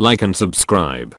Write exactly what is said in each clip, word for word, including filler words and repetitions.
like and subscribe.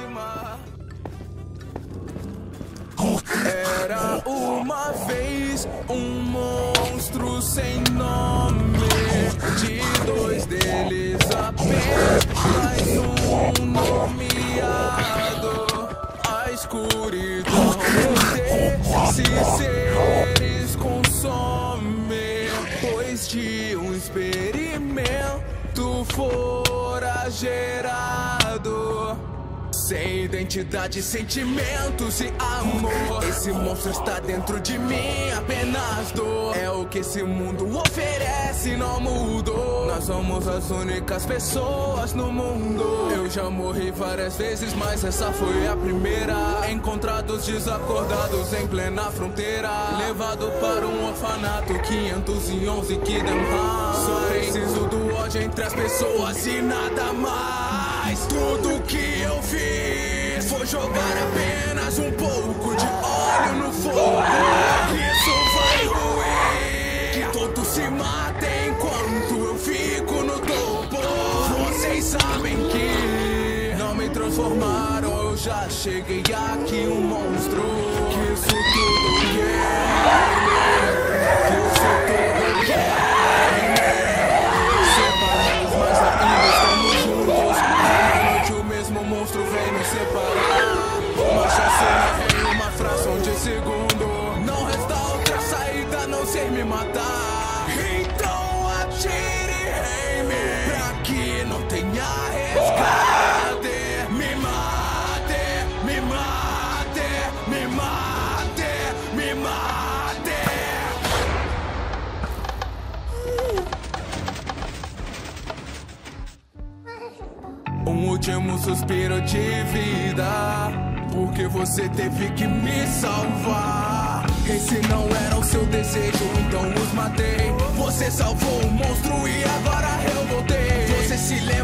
próxima. Era uma vez um monstro sem nome, de dois deles apenas um nomeado. A escuridão se seres consome, pois de um experimento fora gerado. Sem identidade, sentimentos e amor, esse monstro está dentro de mim, apenas dor. É o que esse mundo oferece, não mudou. Nós somos as únicas pessoas no mundo. Eu já morri várias vezes, mas essa foi a primeira. Encontrados desacordados em plena fronteira, levado para um orfanato quinhentos e onze Kidam. Só preciso do ódio entre as pessoas e nada mais. Tudo que eu fiz foi jogar apenas um pouco de óleo no fogo. Isso vai ruir, que todos se matem enquanto eu fico no topo. Vocês sabem que não me transformaram, eu já cheguei aqui um monstro. Que isso tudo que é, que isso tudo que é. Uma chacina em uma fração de segundo. Não resta outra saída a não ser me matar. Então atire em mim, pra que não tenha resgate. Me mate, me mate, me mate, me mate. Um último suspiro de vida, porque você teve que me salvar. Esse não era o seu desejo, então os matei. Você salvou o monstro e agora eu voltei. Você se lembra